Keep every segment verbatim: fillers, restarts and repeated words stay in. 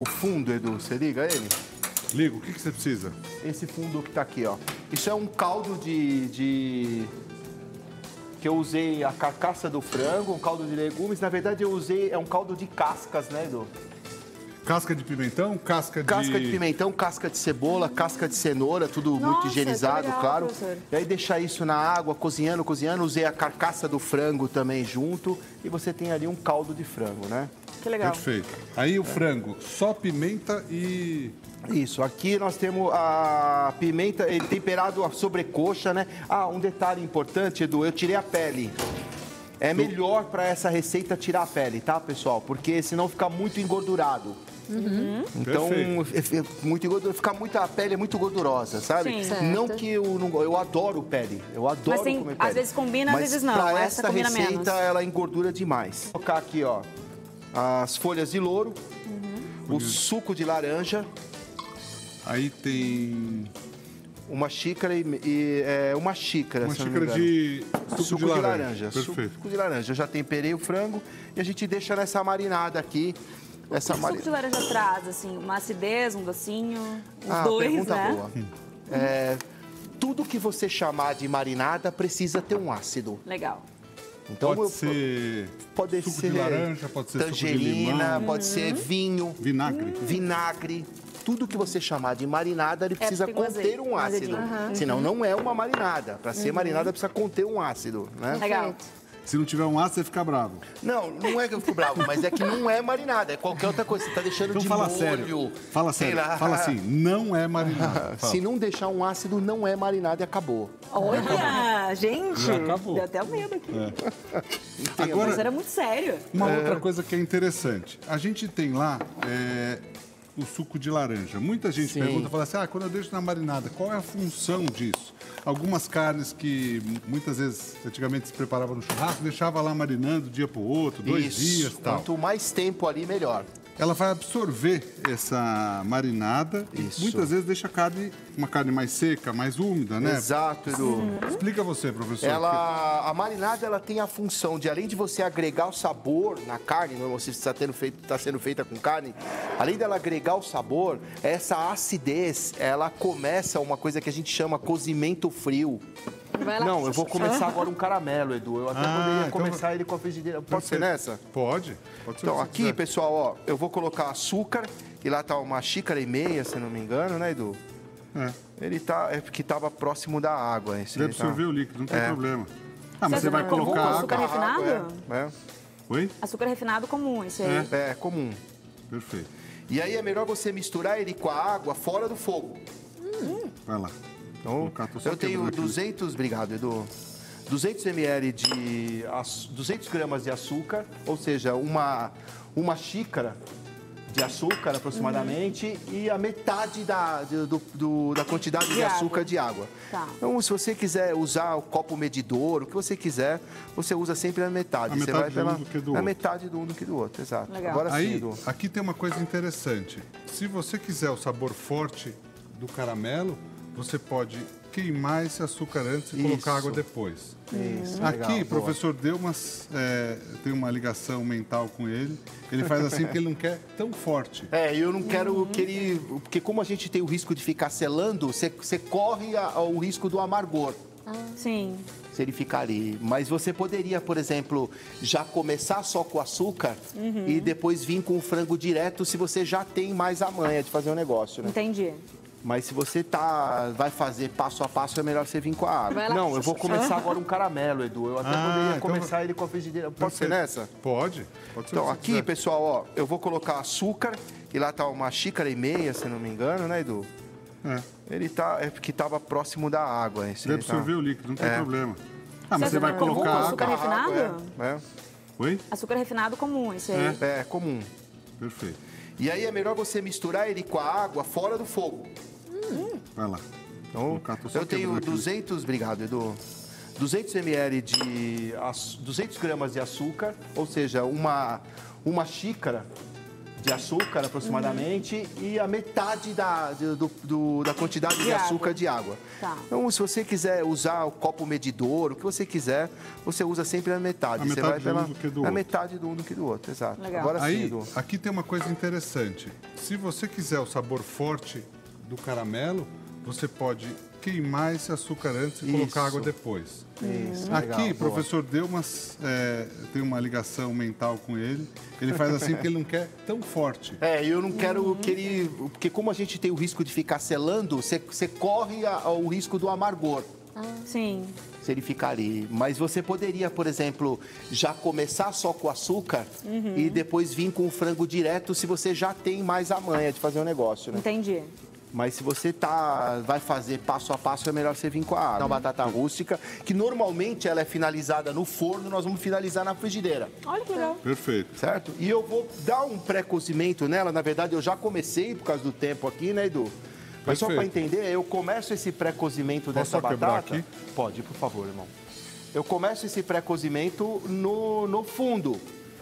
O fundo, Edu, você liga ele? Ligo. O que, que você precisa? Esse fundo que tá aqui, ó. Isso é um caldo de, de... que eu usei a carcaça do frango, um caldo de legumes. Na verdade, eu usei... é um caldo de cascas, né, Edu? Casca de pimentão, casca de... Casca de pimentão, casca de cebola, casca de cenoura, tudo Nossa, muito higienizado, é legal, claro. Professor. E aí deixar isso na água, cozinhando, cozinhando. Usei a carcaça do frango também junto. E você tem ali um caldo de frango, né? Que legal. Perfeito. Aí o frango, só pimenta e... Isso, aqui nós temos a pimenta temperado, a sobrecoxa, né? Ah, um detalhe importante, Edu, eu tirei a pele. É melhor para essa receita tirar a pele, tá, pessoal? Porque senão fica muito engordurado. Uhum. Então, muito engordura, fica muito, a pele é muito gordurosa, sabe? Sim, não que eu não, eu adoro pele, eu adoro mas, sim, comer pele. Às vezes combina, às vezes não. Mas pra essa combina receita, menos. Ela engordura demais. Vou colocar aqui, ó, as folhas de louro, uhum. o suco de laranja. Aí tem... Uma xícara e... e é, uma xícara, uma xícara de suco, suco de, de laranja. laranja. Perfeito. Suco de laranja. Eu já temperei o frango e a gente deixa nessa marinada aqui. Essa o que o suco de laranja traz, assim, uma acidez, um docinho, os ah, dois, pergunta né? boa. É, tudo que você chamar de marinada precisa ter um ácido. Legal. Então, pode eu, ser pode suco ser de laranja, pode ser tangerina, suco de limão. Pode ser vinho. Vinagre. Vinagre. Tudo que você chamar de marinada, ele precisa é, conter um ácido. Uhum. Senão não é uma marinada. Para ser uhum. marinada, precisa conter um ácido, né? Legal. Se não tiver um ácido, você fica bravo. Não, não é que eu fico bravo, mas é que não é marinada. É qualquer outra coisa. Você tá deixando então, de fala molho. Sério. Fala sério. Lá. Fala assim, não é marinada. Fala. Se não deixar um ácido, não é marinada e acabou. Olha, acabou. Gente. Já acabou. Deu até o medo aqui. É. Tem, agora, mas era muito sério. Uma é... outra coisa que é interessante. A gente tem lá é, o suco de laranja. Muita gente Sim. pergunta, fala assim, ah, quando eu deixo na marinada, qual é a função disso? Algumas carnes que muitas vezes antigamente se preparava no churrasco, deixava lá marinando dia para o outro, dois Isso. dias tal. Quanto mais tempo ali, melhor. Ela vai absorver essa marinada Isso. e muitas vezes deixa a carne, uma carne mais seca, mais úmida, né? Exato, Edu. Explica você, professor. Ela, a marinada ela tem a função de, além de você agregar o sabor na carne, se está tá sendo feita com carne, além dela agregar o sabor, essa acidez, ela começa uma coisa que a gente chama cozimento frio. Não, eu vou começar agora um caramelo, Edu. Eu até ah, poderia então começar eu... ele com a frigideira. Pode ser nessa? Pode. Pode ser então, aqui, quiser. Pessoal, ó, eu vou colocar açúcar, que lá tá uma xícara e meia, se não me engano, né, Edu? É. Ele tá... É porque tava próximo da água. Esse Deve absorver tá... o líquido, não tem é. problema. Ah, mas você, você vai colocar água. Açúcar refinado? É. É. Oi? Açúcar refinado comum, isso aí. É. é, comum. Perfeito. E aí é melhor você misturar ele com a água fora do fogo. Hum. Vai lá. Então, eu tenho duzentos, obrigado, Edu, duzentos mililitros de, duzentos gramas de açúcar, ou seja, uma, uma xícara de açúcar aproximadamente uhum. e a metade da, do, do, da quantidade de, de açúcar água. de água. Tá. Então, se você quiser usar o copo medidor, o que você quiser, você usa sempre a metade. A você metade vai pela, do um do que do a metade do um do que do outro, exato. Legal. Agora Aí, sim, Edu. Aqui tem uma coisa interessante, se você quiser o sabor forte do caramelo, você pode queimar esse açúcar antes e Isso. colocar água depois. Isso, Aqui, o professor Deumas é, tem uma ligação mental com ele. Ele faz assim porque ele não quer tão forte. É, eu não quero uhum. que ele... Porque como a gente tem o risco de ficar selando, você, você corre a, a, o risco do amargor. Ah. Sim. Se ele ficar ali. Mas você poderia, por exemplo, já começar só com açúcar uhum. e depois vir com o frango direto se você já tem mais a manha de fazer o um negócio, né? Entendi. Mas se você tá, vai fazer passo a passo, é melhor você vir com a água. Não, eu vou começar agora um caramelo, Edu. Eu até ah, poderia então começar vai... ele com a frigideira. Pode ser nessa? Pode. Pode ser então, aqui, quiser. pessoal, ó, eu vou colocar açúcar, que lá tá uma xícara e meia, se não me engano, né, Edu? É. Ele tá, é porque tava próximo da água. Esse Deve absorver tá... o líquido, não tem é. problema. Ah, mas você, você vai colocar água. Açúcar refinado? É. É. Oi? Açúcar refinado comum, isso aí. É, é comum. Perfeito. E aí é melhor você misturar ele com a água fora do fogo. Hum. Vai lá. Então, eu tenho duzentos, obrigado, Edu, duzentos mililitros de... duzentos gramas de açúcar, ou seja, uma, uma xícara de açúcar, aproximadamente, uhum. e a metade da, do, do, da quantidade de, de açúcar água. de água. Tá. Então, se você quiser usar o copo medidor, o que você quiser, você usa sempre a metade. A você metade vai pela, do um do que do a metade do um do que do outro, exato. Legal. Agora Aí, sim, do... aqui tem uma coisa interessante. Se você quiser o sabor forte do caramelo, você pode queimar esse açúcar antes e Isso. colocar água depois. Isso, aqui, o professor Deumas é, tem uma ligação mental com ele. Ele faz assim porque ele não quer tão forte. É, eu não quero uhum. que ele... Porque como a gente tem o risco de ficar selando, você, você corre a, a, o risco do amargor. Ah, sim. Se ele ficar ali. Mas você poderia, por exemplo, já começar só com açúcar uhum. e depois vir com o frango direto se você já tem mais a manha de fazer o um negócio, né? Entendi. Mas se você tá, vai fazer passo a passo, é melhor você vir com a água. Então, batata rústica, que normalmente ela é finalizada no forno, nós vamos finalizar na frigideira. Olha que legal. Perfeito. Certo? E eu vou dar um pré-cozimento nela. Na verdade, eu já comecei por causa do tempo aqui, né, Edu? Mas Perfeito. Só para entender, eu começo esse pré-cozimento dessa batata... Aqui? Pode, por favor, irmão. Eu começo esse pré-cozimento no, no fundo,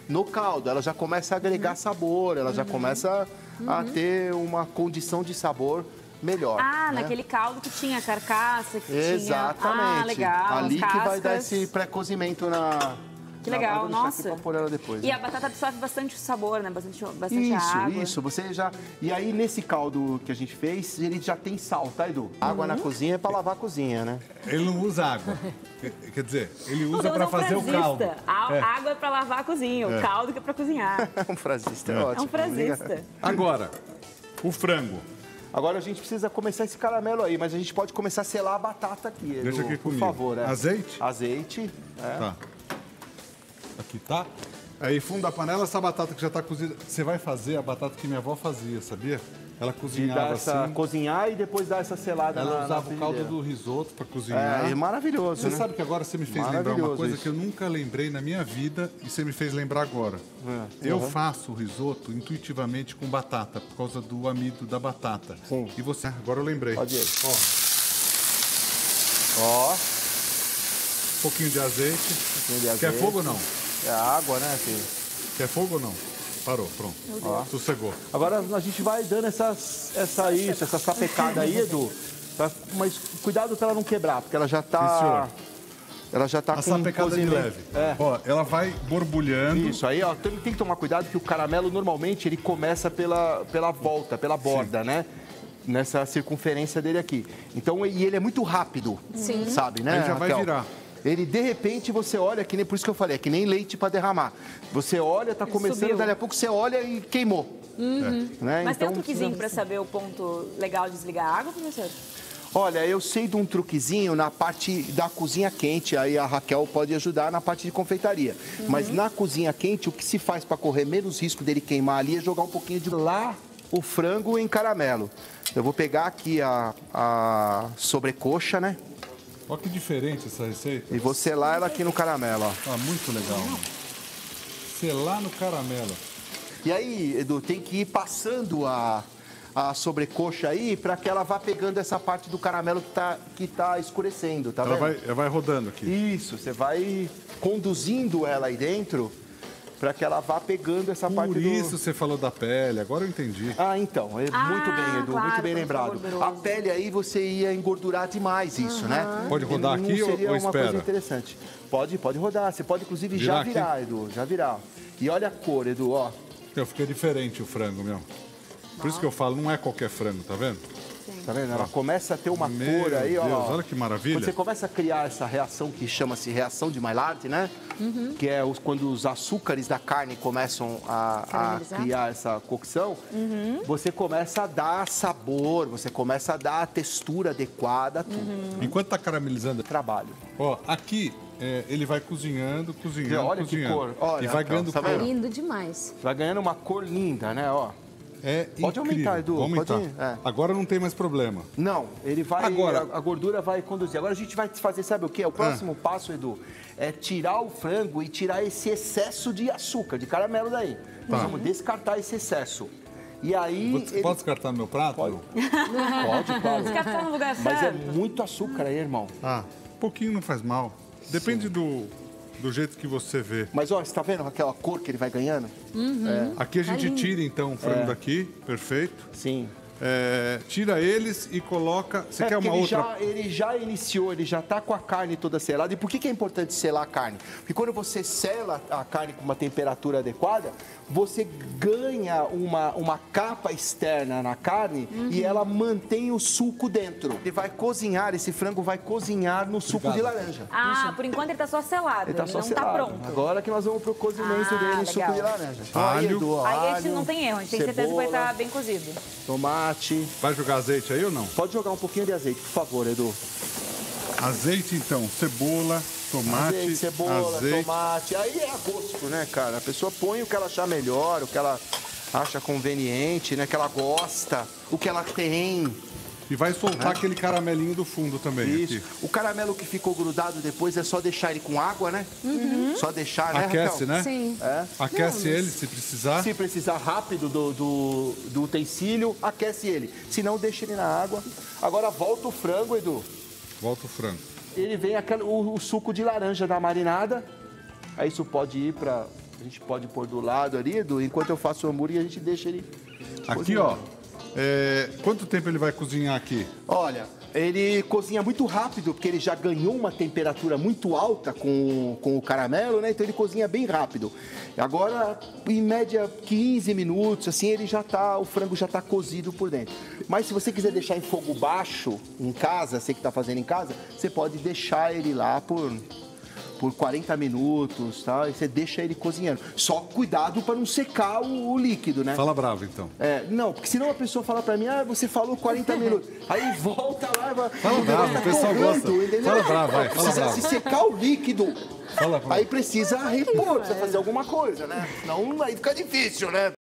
no caldo. Ela já começa a agregar uhum. sabor, ela já uhum. começa... Uhum. a ter uma condição de sabor melhor. Ah, né? Naquele caldo que tinha carcaça, que Exatamente. tinha... Exatamente. Ah, legal. Ali que vai dar esse pré-cozimento na... Que legal, nossa. Depois, e né? a batata absorve bastante sabor, né? Bastante, bastante isso, água. Isso, isso. Você já... E aí, nesse caldo que a gente fez, ele já tem sal, tá, Edu? Água uhum. na cozinha é pra lavar a cozinha, né? Ele não usa água. Quer dizer, ele usa pra fazer um o caldo. A é. Água é pra lavar a cozinha, é. o caldo que é pra cozinhar. É um frasista, é, é ótimo. É um frasista. Agora, o frango. Agora a gente precisa começar esse caramelo aí, mas a gente pode começar a selar a batata aqui, Edu. Deixa aqui comigo. Por favor, né? Azeite? Azeite, é. Tá. Aqui, tá? Aí, fundo da panela, essa batata que já tá cozida. Você vai fazer a batata que minha avó fazia, sabia? Ela cozinhava essa, assim. Cozinhar e depois dar essa selada ela na Ela usava na o caldo do risoto para cozinhar. É, é maravilhoso, Você né? sabe que agora você me fez lembrar uma coisa isso. que eu nunca lembrei na minha vida e você me fez lembrar agora. É. Eu uhum. faço o risoto intuitivamente com batata, por causa do amido da batata. Sim. E você... Agora eu lembrei. Pode ir. Ó. Ó. Um pouquinho de azeite. Um pouquinho de azeite. Quer fogo ou não? É água, né, filho? Quer fogo ou não? Parou, pronto. Ó. Sossegou. Agora a gente vai dando essas, essa isso, essa sapecada aí, Edu. Pra, mas cuidado pra ela não quebrar, porque ela já tá... Sim, ela já tá a com um cozimento de leve. É. Ó, ela vai borbulhando. Isso, aí ó, tem, tem que tomar cuidado que o caramelo normalmente ele começa pela, pela volta, pela borda, Sim. né? Nessa circunferência dele aqui. Então, e ele é muito rápido, Sim. sabe, né, Ele já vai Raquel? virar. Ele, de repente, você olha, que nem, por isso que eu falei, é que nem leite para derramar. Você olha, tá começando, Subiu. dali a pouco você olha e queimou. Uhum. É. Né? Mas então, tem um truquezinho para saber o ponto legal de desligar a água, professor? Olha, eu sei de um truquezinho na parte da cozinha quente, aí a Raquel pode ajudar na parte de confeitaria. Uhum. Mas na cozinha quente, o que se faz para correr menos risco dele queimar ali é jogar um pouquinho de lá o frango em caramelo. Eu vou pegar aqui a, a sobrecoxa, né? Olha que diferente essa receita. E vou selar ela aqui no caramelo, ó. Ah, muito legal. Selar no caramelo. E aí, Edu, tem que ir passando a, a sobrecoxa aí para que ela vá pegando essa parte do caramelo que tá, que tá escurecendo, tá ela vendo? Vai, ela vai rodando aqui. Isso, você vai conduzindo ela aí dentro para que ela vá pegando essa Por parte do... Por isso você falou da pele, agora eu entendi. Ah, então, é ah, muito bem, Edu, claro, muito bem lembrado. A pele aí você ia engordurar demais isso, uhum. né? Pode rodar aqui seria ou espera? Seria uma coisa interessante. Pode, pode rodar, você pode inclusive virar já virar, aqui? Edu, já virar. E olha a cor, Edu, ó. Então, fica diferente o frango, meu. Por ah. isso que eu falo, não é qualquer frango, tá vendo? Sim. Tá vendo? Ela ó. começa a ter uma meu cor aí, Deus, ó. Olha que maravilha. Quando você começa a criar essa reação que chama-se reação de Maillard, né? Uhum. Que é os, quando os açúcares da carne começam a, a criar essa cocção, uhum. você começa a dar sabor, você começa a dar a textura adequada a tudo. Uhum. Enquanto tá caramelizando... Trabalho. Ó, aqui é, ele vai cozinhando, cozinhando, olha cozinhando. Olha que cor. Olha, e vai ganhando cor. Tá lindo demais. Vai ganhando uma cor linda, né, ó. É pode incrível. aumentar, Edu. Vamos pode aumentar. É. Agora não tem mais problema. Não, ele vai. Agora... A, a gordura vai conduzir. Agora a gente vai fazer, sabe o quê? O próximo ah. passo, Edu, é tirar o frango e tirar esse excesso de açúcar, de caramelo daí. Tá. Nós vamos descartar esse excesso. E aí... Você ele... pode descartar no meu prato? Pode, pode claro. Descartar no lugar certo. Mas é muito açúcar aí, irmão. Ah, um pouquinho não faz mal. Depende Sim. do... do jeito que você vê. Mas olha, você tá vendo aquela cor que ele vai ganhando? Uhum. É. Aqui a gente tira então o frango é. daqui, perfeito. Sim. É, tira eles e coloca... Você é, quer uma ele outra? Já, ele já iniciou, ele já está com a carne toda selada. E por que, que é importante selar a carne? Porque quando você sela a carne com uma temperatura adequada, você ganha uma, uma capa externa na carne, uhum, e ela mantém o suco dentro. Ele vai cozinhar, esse frango vai cozinhar no suco, obrigado, de laranja. Ah, isso. Por enquanto ele está só selado, ele, tá ele só não está pronto. Agora que nós vamos para o cozimento ah, dele no suco de laranja. Alho, Aí, Edu, aí alho, esse não tem erro, a gente tem certeza que vai estar tá bem cozido. Tomate. Vai jogar azeite aí ou não? Pode jogar um pouquinho de azeite, por favor, Edu. Azeite, então, cebola, tomate, azeite, cebola, azeite. tomate. Aí é a gosto, né, cara? A pessoa põe o que ela achar melhor, o que ela acha conveniente, né? Que ela gosta, o que ela tem. E vai soltar, né, aquele caramelinho do fundo também. Isso. Aqui. O caramelo que ficou grudado depois é só deixar ele com água, né? Uhum. Só deixar, né, aquece, Raquel? né? Sim. É. Aquece não, mas... ele se precisar. Se precisar rápido do, do, do utensílio, aquece ele. Se não, deixa ele na água. Agora volta o frango, Edu. Volta o frango. Ele vem aquele, o, o suco de laranja da marinada. Aí isso pode ir pra... A gente pode pôr do lado ali, Edu. Enquanto eu faço o hambúrguer, a gente deixa ele... Aqui, ó. É, quanto tempo ele vai cozinhar aqui? Olha, ele cozinha muito rápido, porque ele já ganhou uma temperatura muito alta com, com o caramelo, né? Então ele cozinha bem rápido. Agora, em média, quinze minutos, assim, ele já tá, o frango já tá cozido por dentro. Mas se você quiser deixar em fogo baixo, em casa, você que tá fazendo em casa, você pode deixar ele lá por... por quarenta minutos, tá? E você deixa ele cozinhando. Só cuidado para não secar o, o líquido, né? Fala bravo, então. É, não, porque senão a pessoa fala para mim, ah, você falou quarenta minutos. Aí volta lá e vai... Fala bravo, tá, o pessoal gosta. Entendeu? Fala bravo, vai, fala bravo. Se secar o líquido, fala aí precisa repor, precisa fazer alguma coisa, né? Senão aí fica difícil, né?